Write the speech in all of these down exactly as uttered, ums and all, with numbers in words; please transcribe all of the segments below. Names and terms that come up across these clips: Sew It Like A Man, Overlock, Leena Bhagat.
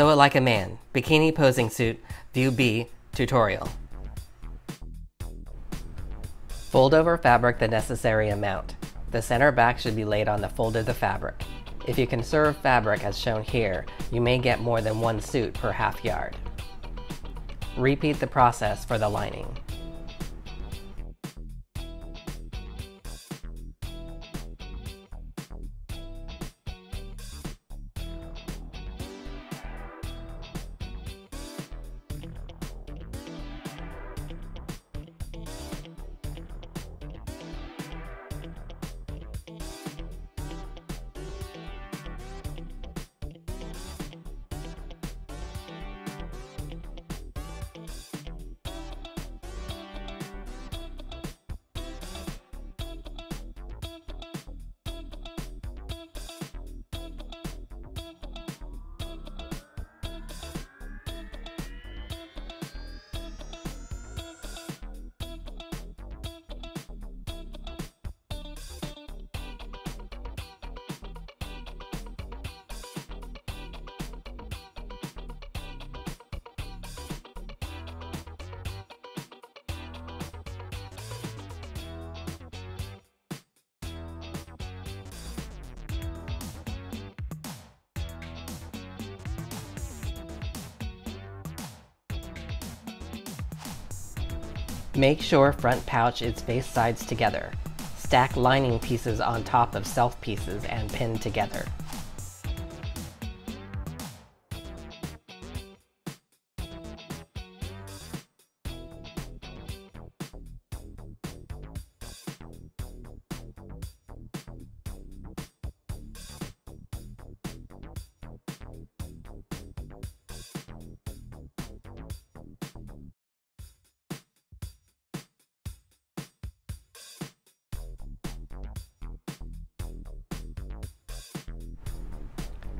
Sew It Like a Man, Bikini Posing Suit, View B, Tutorial. Fold over fabric the necessary amount. The center back should be laid on the fold of the fabric. If you conserve fabric as shown here, you may get more than one suit per half yard. Repeat the process for the lining. Make sure front pouch is face sides together. Stack lining pieces on top of self pieces and pin together.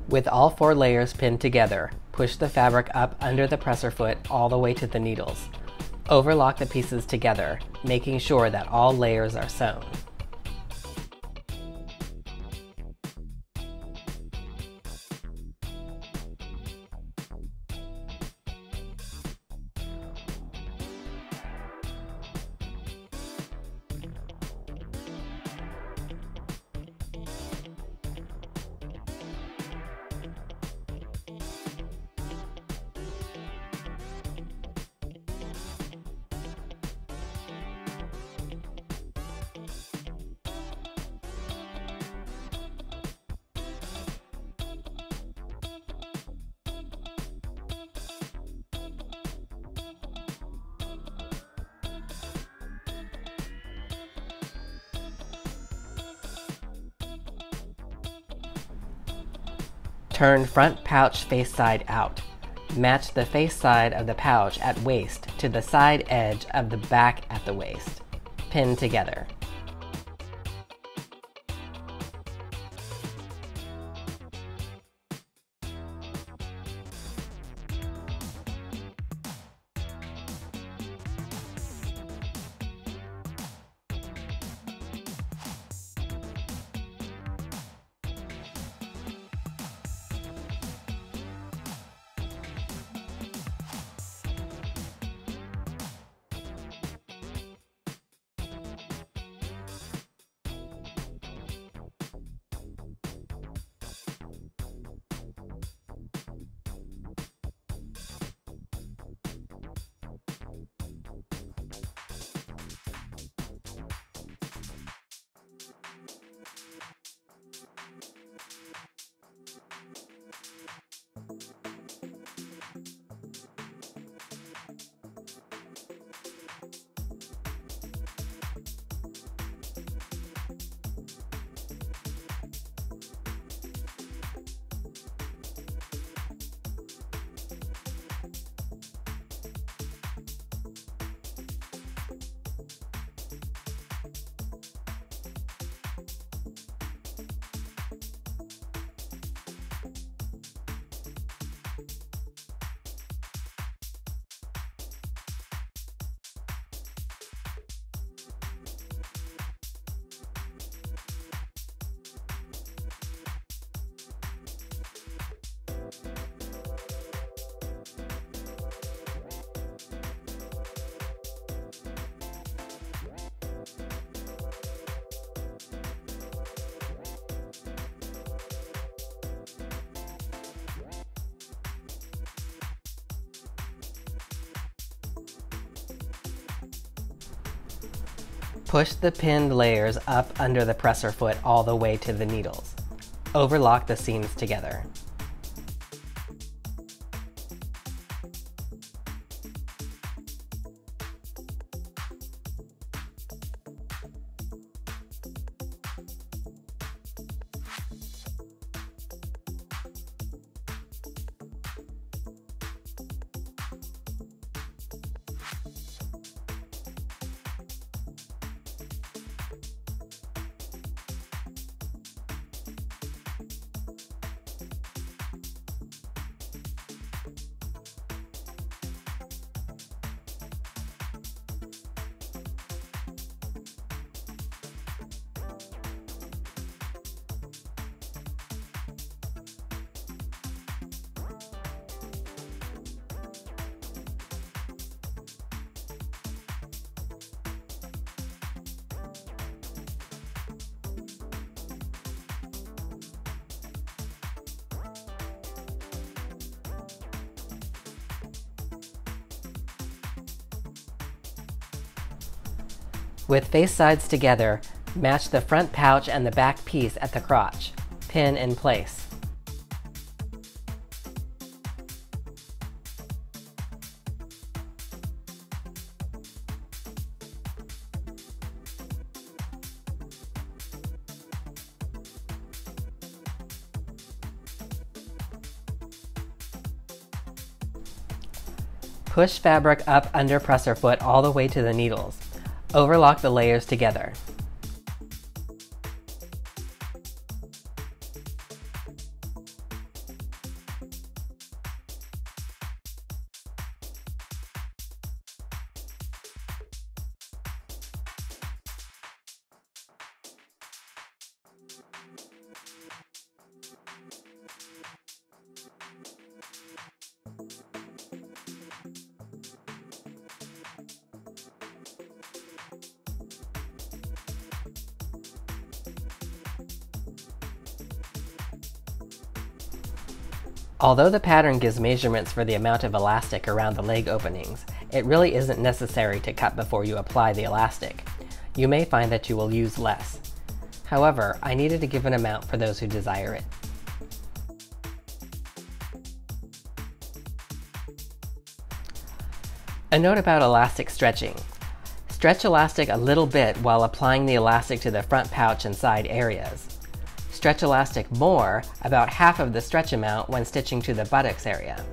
With all four layers pinned together, push the fabric up under the presser foot all the way to the needles. Overlock the pieces together, making sure that all layers are sewn. Turn front pouch face side out. Match the face side of the pouch at waist to the side edge of the back at the waist. Pin together. Push the pinned layers up under the presser foot all the way to the needles. Overlock the seams together. With face sides together, match the front pouch and the back piece at the crotch. Pin in place. Push fabric up under presser foot all the way to the needles. Overlock the layers together. Although the pattern gives measurements for the amount of elastic around the leg openings, it really isn't necessary to cut before you apply the elastic. You may find that you will use less. However, I needed to give an amount for those who desire it. A note about elastic stretching. Stretch elastic a little bit while applying the elastic to the front pouch and side areas. Stretch elastic more, about half of the stretch amount, when stitching to the buttocks area.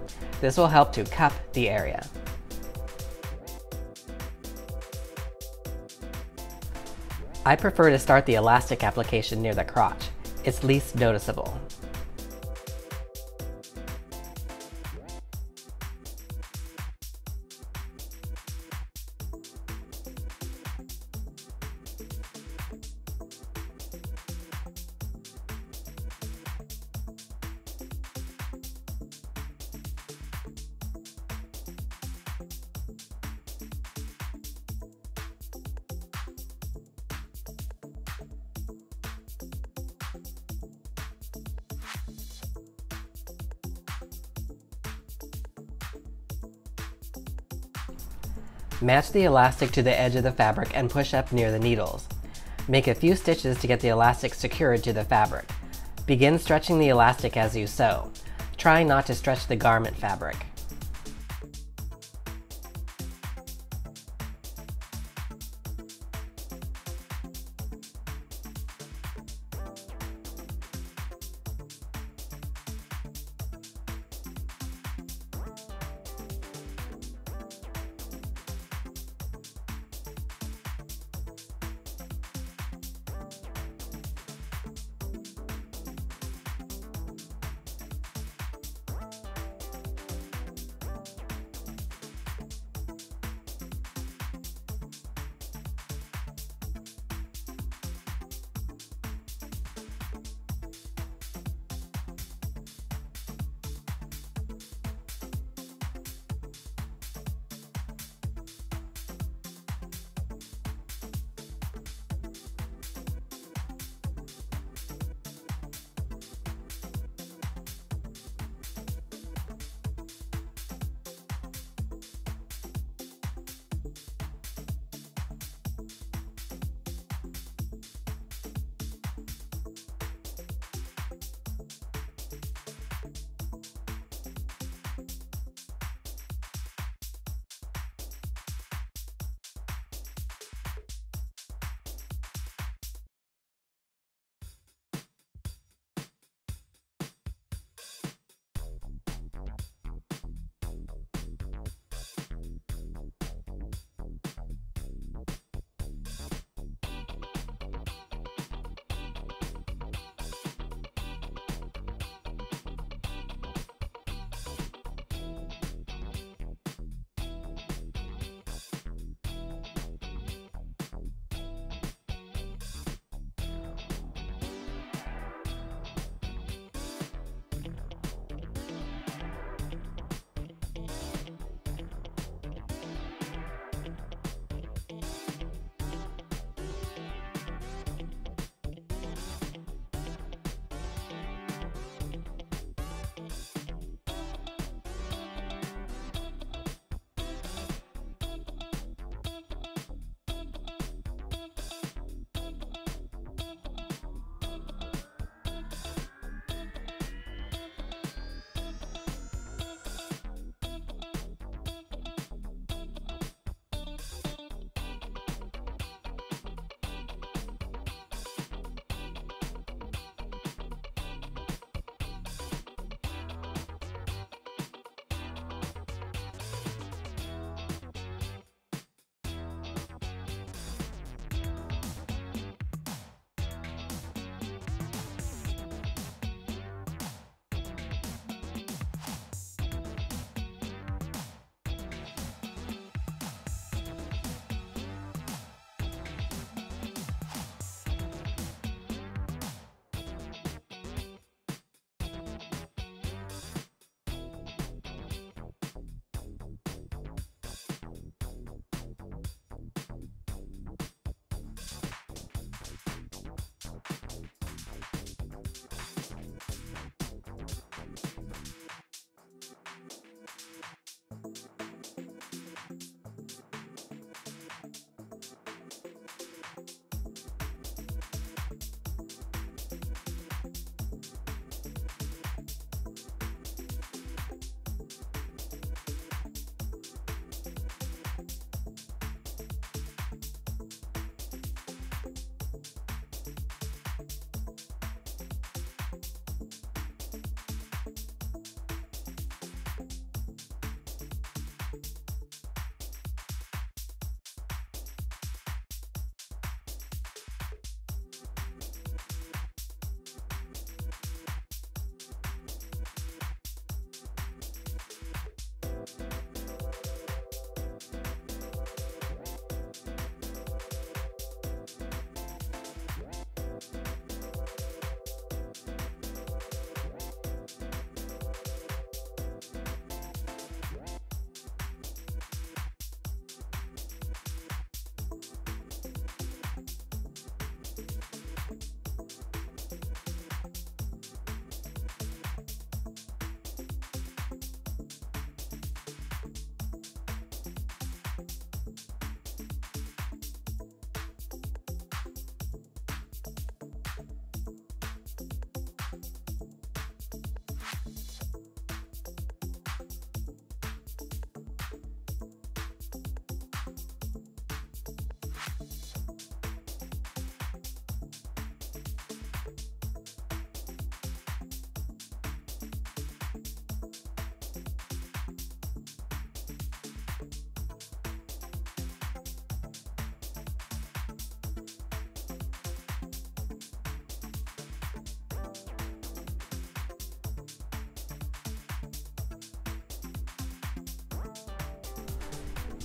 This will help to cup the area. I prefer to start the elastic application near the crotch. It's least noticeable. Match the elastic to the edge of the fabric and push up near the needles. Make a few stitches to get the elastic secured to the fabric. Begin stretching the elastic as you sew. Try not to stretch the garment fabric.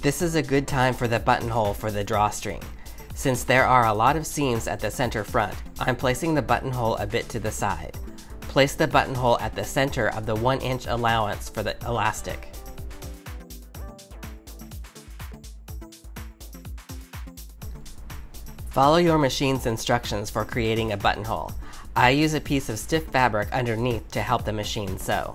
This is a good time for the buttonhole for the drawstring. Since there are a lot of seams at the center front, I'm placing the buttonhole a bit to the side. Place the buttonhole at the center of the one inch allowance for the elastic. Follow your machine's instructions for creating a buttonhole. I use a piece of stiff fabric underneath to help the machine sew.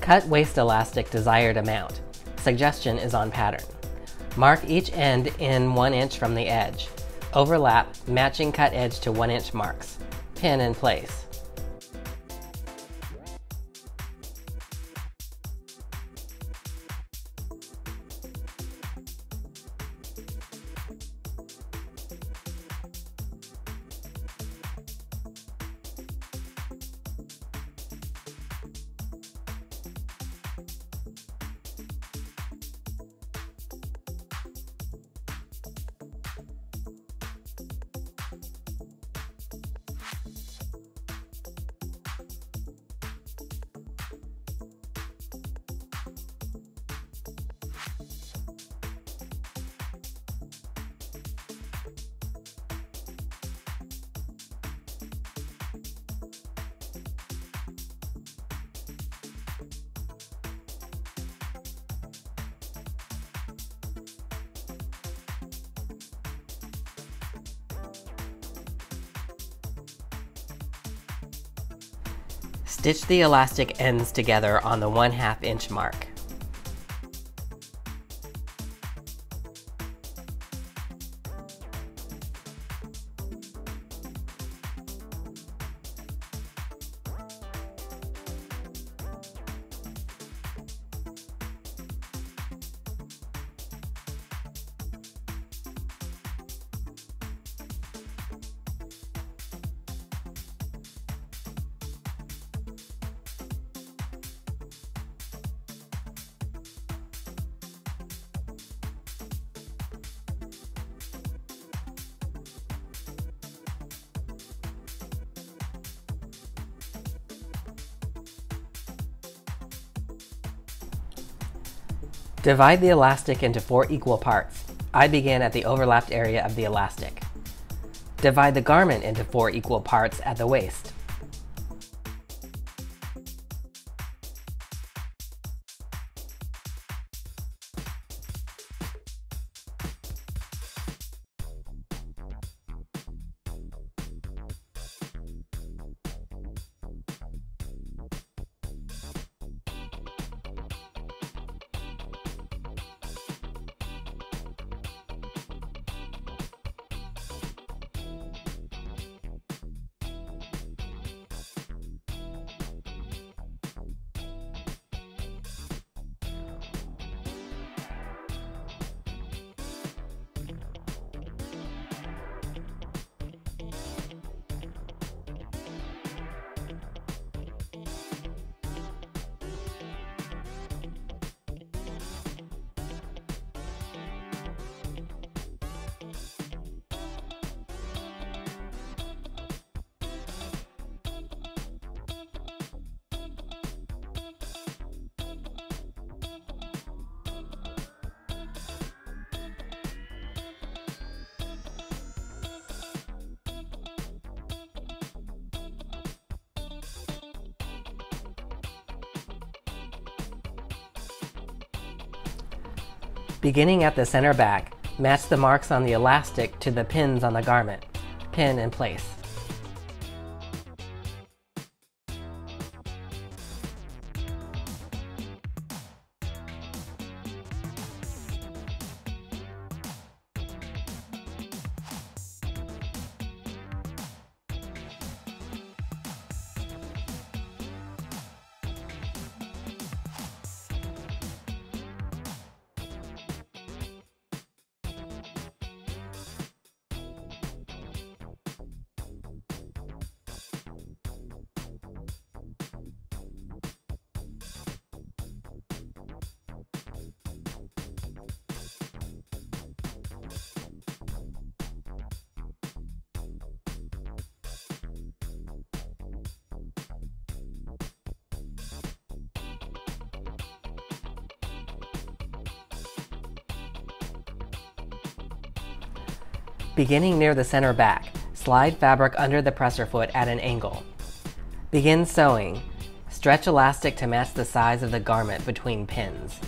Cut waist elastic desired amount. Suggestion is on pattern. Mark each end in one inch from the edge. Overlap, matching cut edge to one inch marks. Pin in place. Stitch the elastic ends together on the one half inch mark. Divide the elastic into four equal parts. I begin at the overlapped area of the elastic. Divide the garment into four equal parts at the waist. Beginning at the center back, match the marks on the elastic to the pins on the garment. Pin in place. Beginning near the center back, slide fabric under the presser foot at an angle. Begin sewing. Stretch elastic to match the size of the garment between pins.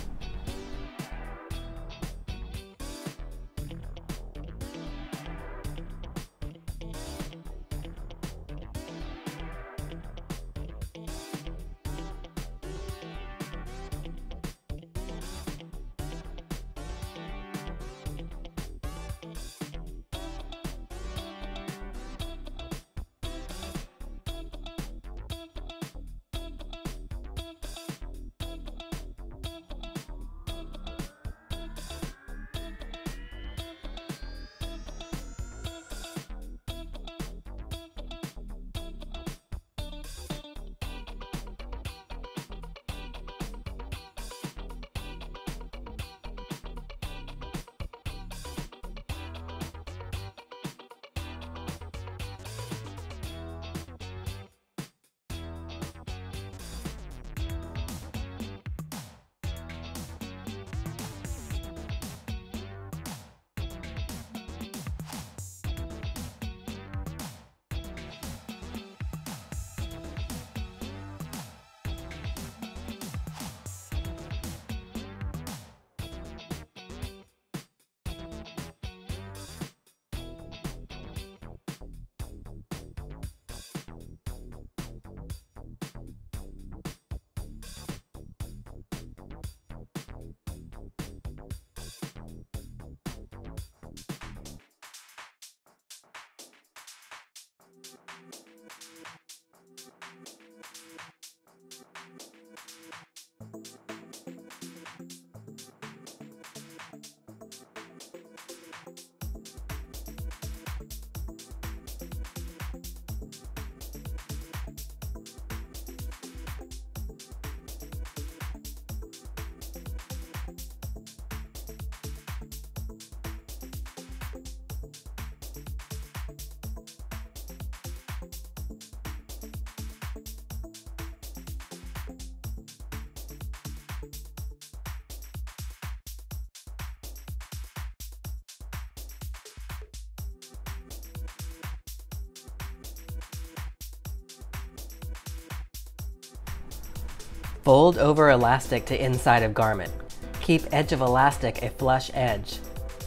Fold over elastic to inside of garment. Keep edge of elastic a flush edge.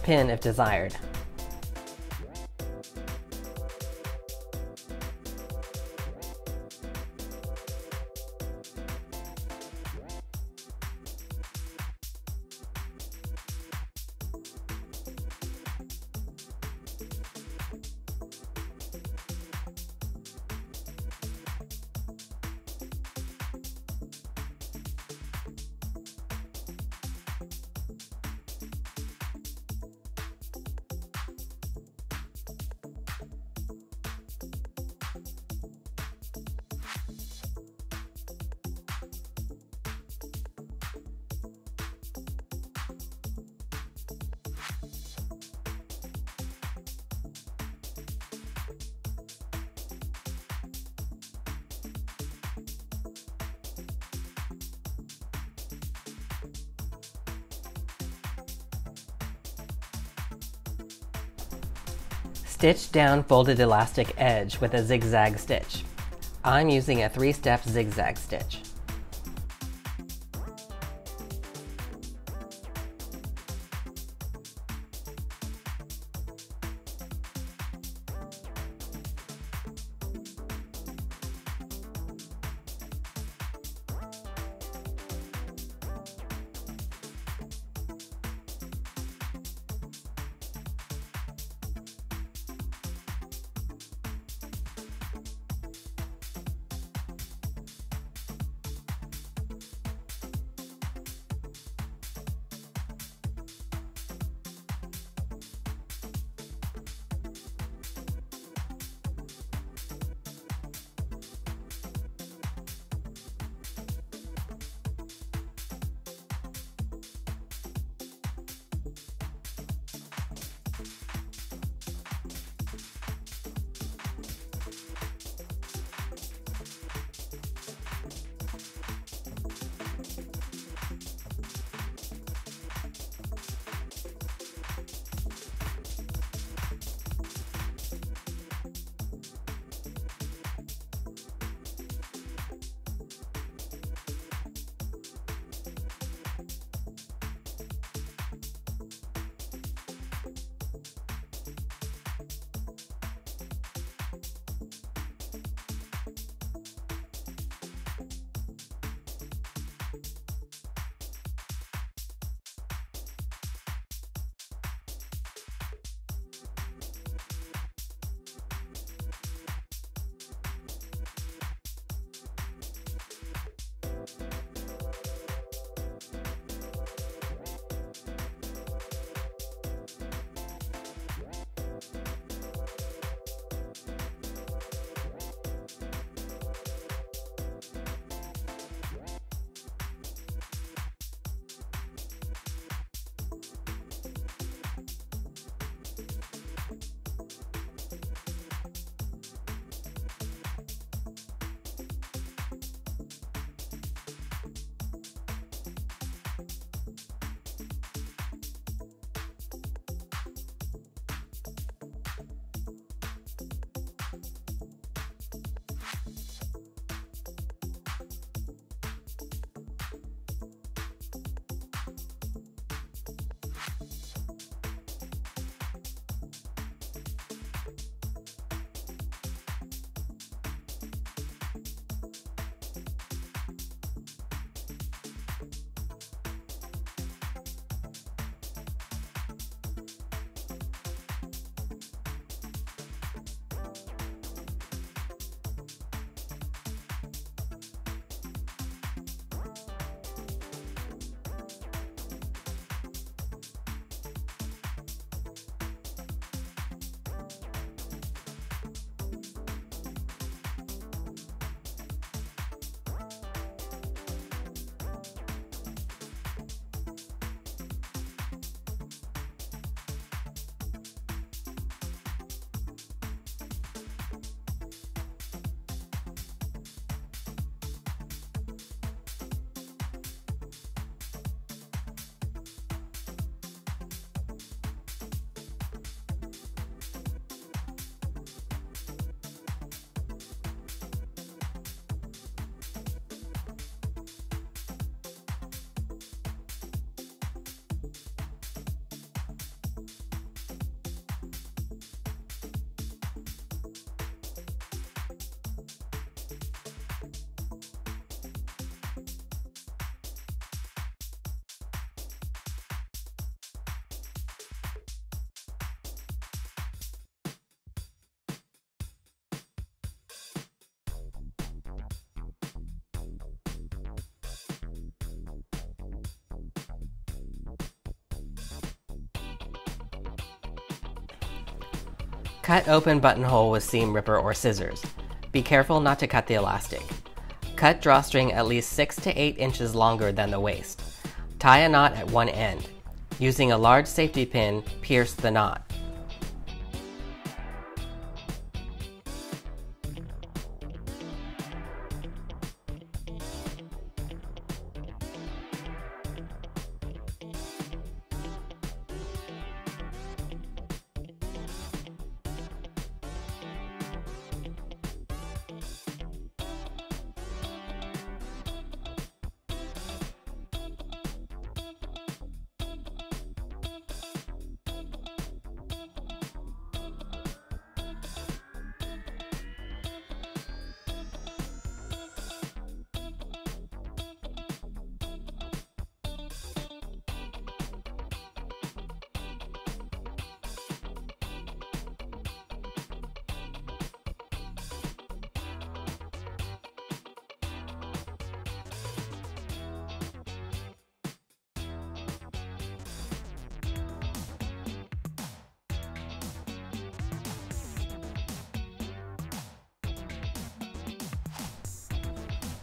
Pin if desired. Stitch down folded elastic edge with a zigzag stitch. I'm using a three-step zigzag stitch. Cut open buttonhole with seam ripper or scissors. Be careful not to cut the elastic. Cut drawstring at least six to eight inches longer than the waist. Tie a knot at one end. Using a large safety pin, pierce the knot.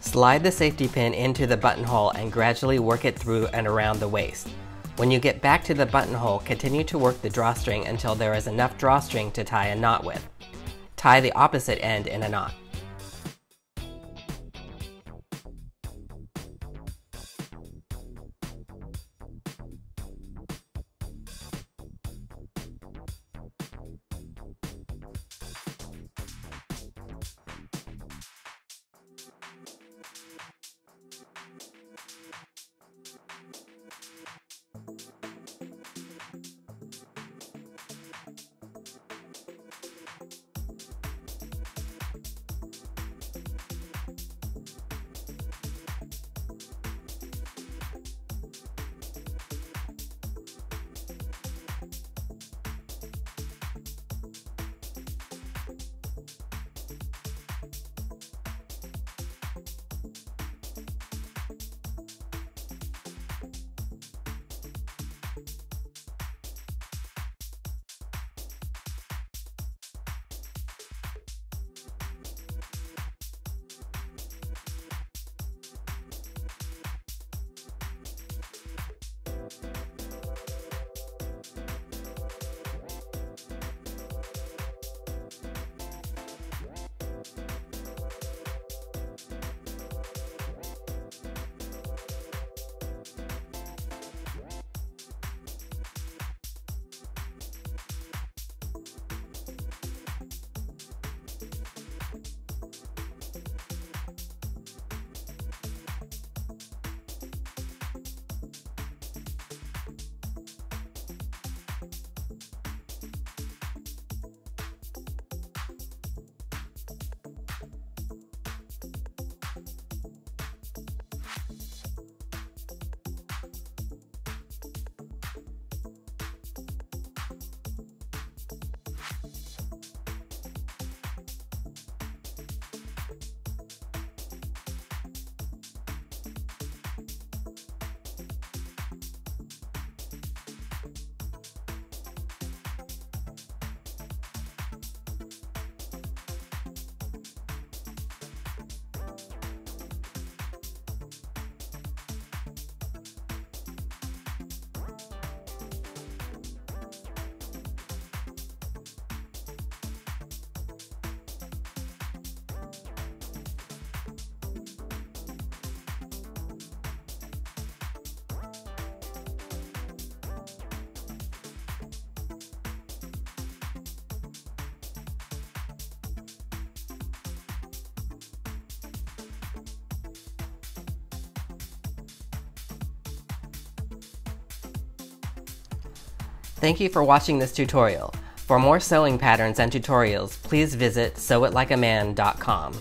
Slide the safety pin into the buttonhole and gradually work it through and around the waist. When you get back to the buttonhole, continue to work the drawstring until there is enough drawstring to tie a knot with. Tie the opposite end in a knot. Thank you for watching this tutorial. For more sewing patterns and tutorials, please visit sew it like a man dot com.